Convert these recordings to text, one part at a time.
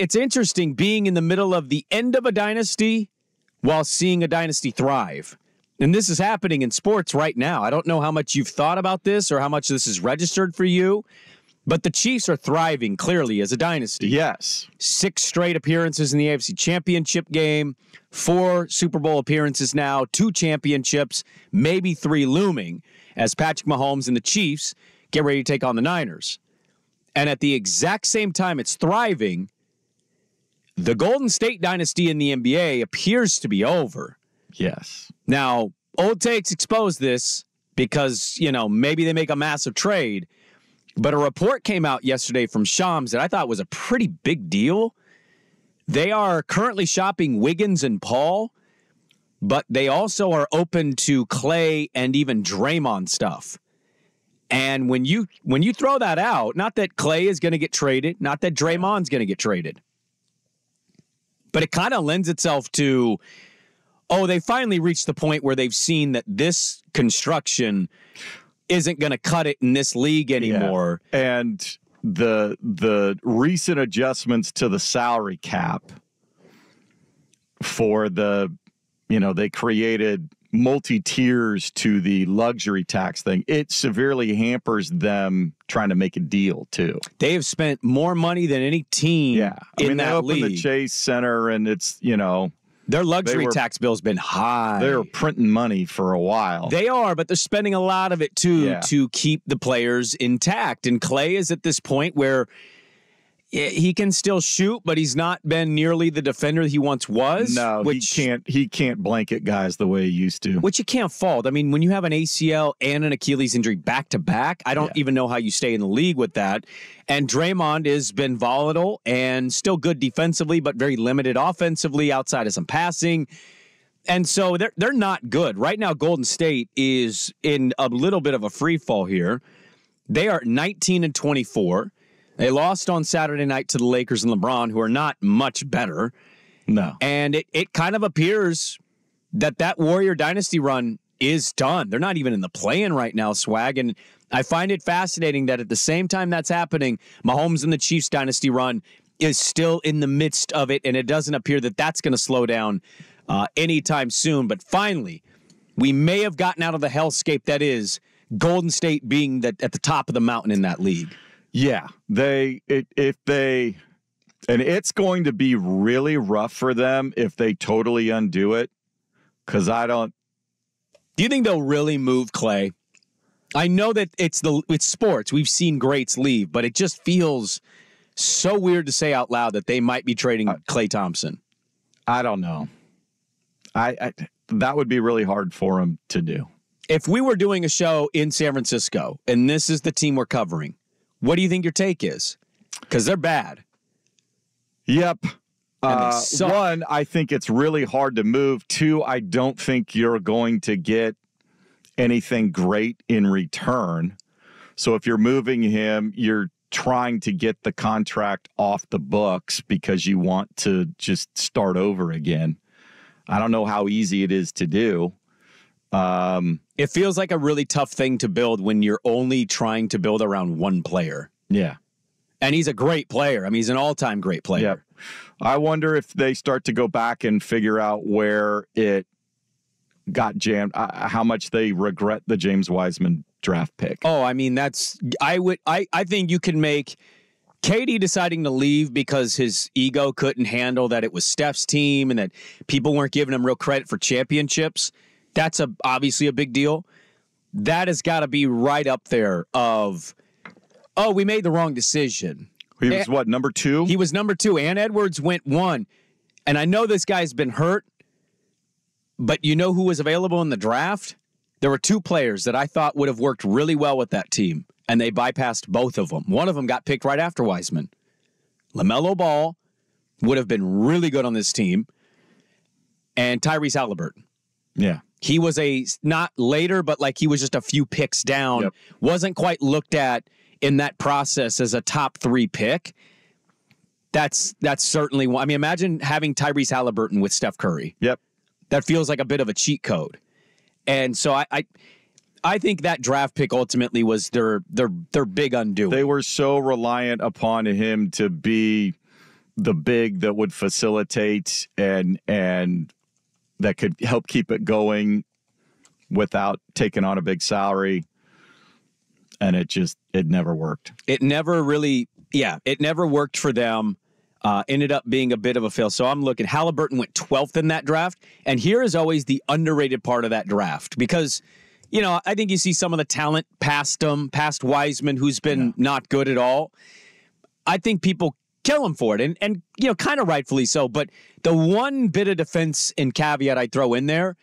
it's interesting being in the middle of the end of a dynasty while seeing a dynasty thrive. And this is happening in sports right now. I don't know how much you've thought about this or how much this is registered for you, but the Chiefs are thriving clearly as a dynasty. Yes. 6 straight appearances in the AFC Championship game, 4 Super Bowl appearances now, 2 championships, maybe 3 looming as Patrick Mahomes and the Chiefs get ready to take on the Niners. And at the exact same time it's thriving, the Golden State dynasty in the NBA appears to be over. Yes. Now, Old Takes exposed this because, you know, maybe they make a massive trade. But a report came out yesterday from Shams that I thought was a pretty big deal. They are currently shopping Wiggins and Paul, but they also are open to Klay and even Draymond stuff. And when you throw that out, not that Klay is going to get traded, not that Draymond's going to get traded, but it kind of lends itself to, oh, they finally reached the point where they've seen that this construction isn't going to cut it in this league anymore. Yeah. And the recent adjustments to the salary cap for the, you know, they created multi-tiers to the luxury tax thing. It severely hampers them trying to make a deal too. They have spent more money than any team in that league. They opened the Chase Center and it's, you know, their luxury tax bill's been high. They were printing money for a while. They are, but they're spending a lot of it, too, to keep the players intact. And Klay is at this point where he can still shoot, but he's not been nearly the defender he once was. No, which, he can't blanket guys the way he used to. Which you can't fault. I mean, when you have an ACL and an Achilles injury back-to-back, I don't even know how you stay in the league with that. And Draymond has been volatile and still good defensively, but very limited offensively outside of some passing. And so they're not good. Right now, Golden State is in a little bit of a free fall here. They are 19-24. They lost on Saturday night to the Lakers and LeBron, who are not much better. No. And it kind of appears that Warrior dynasty run is done. They're not even in the play-in right now, Swag. And I find it fascinating that at the same time that's happening, Mahomes and the Chiefs dynasty run is still in the midst of it, and it doesn't appear that that's going to slow down anytime soon. But finally, we may have gotten out of the hellscape that is Golden State being at the top of the mountain in that league. Yeah, it's going to be really rough for them if they totally undo it. Because do you think they'll really move Klay? I know that it's sports. We've seen greats leave, but it just feels so weird to say out loud that they might be trading Klay Thompson. I don't know. I that would be really hard for him to do. If we were doing a show in San Francisco and this is the team we're covering, what do you think your take is? Because they're bad. Yep. One, I think it's really hard to move. Two, I don't think you're going to get anything great in return. So if you're moving him, you're trying to get the contract off the books because you want to just start over again. I don't know how easy it is to do. It feels like a really tough thing to build when you're only trying to build around one player. Yeah. And he's a great player. I mean, he's an all-time great player. Yep. I wonder if they start to go back and figure out where it got jammed, how much they regret the James Wiseman draft pick. Oh, I mean, I think you can make KD deciding to leave because his ego couldn't handle that it was Steph's team and that people weren't giving him real credit for championships. That's obviously a big deal. That has got to be right up there of, oh, we made the wrong decision. He was number 2? He was number 2. And Edwards went 1. And I know this guy's been hurt, but you know who was available in the draft? There were 2 players that I thought would have worked really well with that team, and they bypassed both of them. One of them got picked right after Wiseman. LaMelo Ball would have been really good on this team, and Tyrese Haliburton. Yeah. He was not later, but like he was just a few picks down. Yep. Wasn't quite looked at in that process as a top 3 pick. That's certainly one. I mean, imagine having Tyrese Haliburton with Steph Curry. Yep. That feels like a bit of a cheat code. And so I think that draft pick ultimately was their big undoing. They were so reliant upon him to be the big that would facilitate and that could help keep it going without taking on a big salary. And it never worked. It never really, yeah, it never worked for them. Ended up being a bit of a fail. So I'm looking, Haliburton went 12th in that draft. And here is always the underrated part of that draft, because, you know, I think you see some of the talent past him, past Wiseman, who's been not good at all. I think people kill him for it, and you know, kind of rightfully so. But the one bit of defense and caveat I throw in there,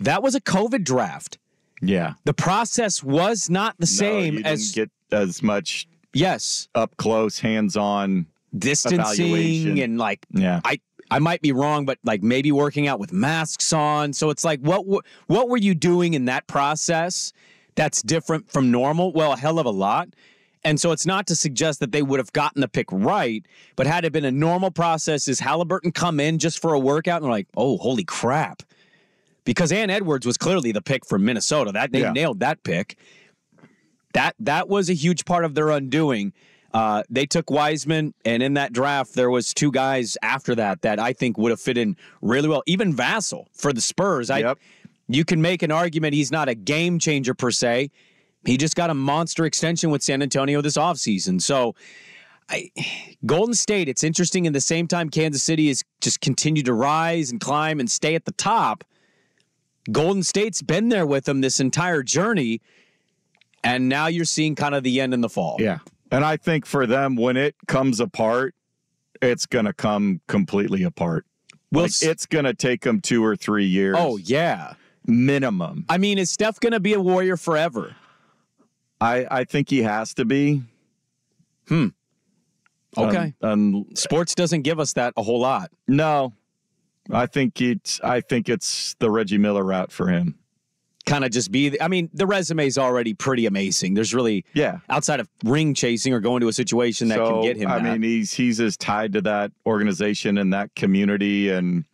that was a COVID draft. Yeah. The process was not the same. You didn't get as much up close, hands on. Distancing evaluation. And like, I might be wrong, but like maybe working out with masks on. So it's like, what were you doing in that process that's different from normal? Well, a hell of a lot. And so it's not to suggest that they would have gotten the pick right, but had it been a normal process, is Haliburton come in just for a workout and they're like, oh, holy crap. Because Edwards was clearly the pick from Minnesota. That they nailed that pick. That was a huge part of their undoing. They took Wiseman, and in that draft, there was two guys after that I think would have fit in really well. Even Vassell for the Spurs. You can make an argument he's not a game changer per se. He just got a monster extension with San Antonio this offseason. So Golden State, it's interesting. In the same time, Kansas City has just continued to rise and climb and stay at the top. Golden State's been there with them this entire journey, and now you're seeing kind of the end in the fall. Yeah. And I think for them, when it comes apart, it's going to come completely apart. Well, like it's going to take them 2 or 3 years. Oh, yeah. Minimum. I mean, is Steph going to be a Warrior forever? I think he has to be. Okay. Sports doesn't give us that a whole lot. No. I think it's the Reggie Miller route for him. Kind of just be, I mean, the resume's already pretty amazing. There's really, outside of ring chasing or going to a situation that can get him that. I mean, he's as tied to that organization and that community. And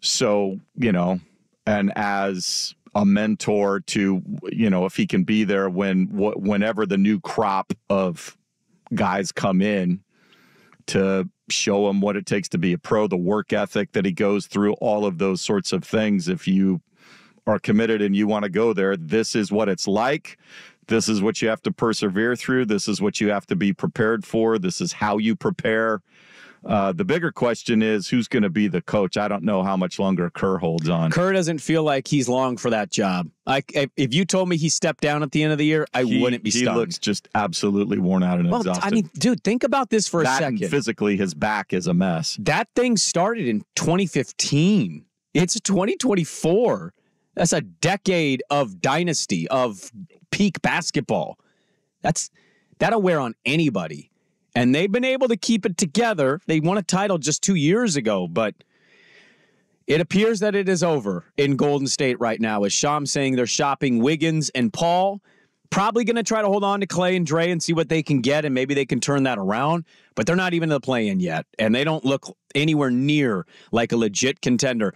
so, you know, and as a mentor to, you know, if he can be there whenever the new crop of guys come in to show him what it takes to be a pro, the work ethic that he goes through, all of those sorts of things. If you are committed and you want to go there, this is what it's like. This is what you have to persevere through. This is what you have to be prepared for. This is how you prepare. The bigger question is, who's going to be the coach? I don't know how much longer Kerr holds on. Kerr doesn't feel like he's long for that job. If you told me he stepped down at the end of the year, I wouldn't be stunned. He looks just absolutely worn out and exhausted. I mean, dude, think about this for a second. Physically, his back is a mess. That thing started in 2015. It's 2024. That's a decade of dynasty, of peak basketball. That'll wear on anybody. And they've been able to keep it together. They won a title just 2 years ago, but it appears that it is over in Golden State right now. As Shams saying, they're shopping Wiggins and Paul. Probably going to try to hold on to Klay and Dre and see what they can get, and maybe they can turn that around. But they're not even in the play-in yet, and they don't look anywhere near like a legit contender.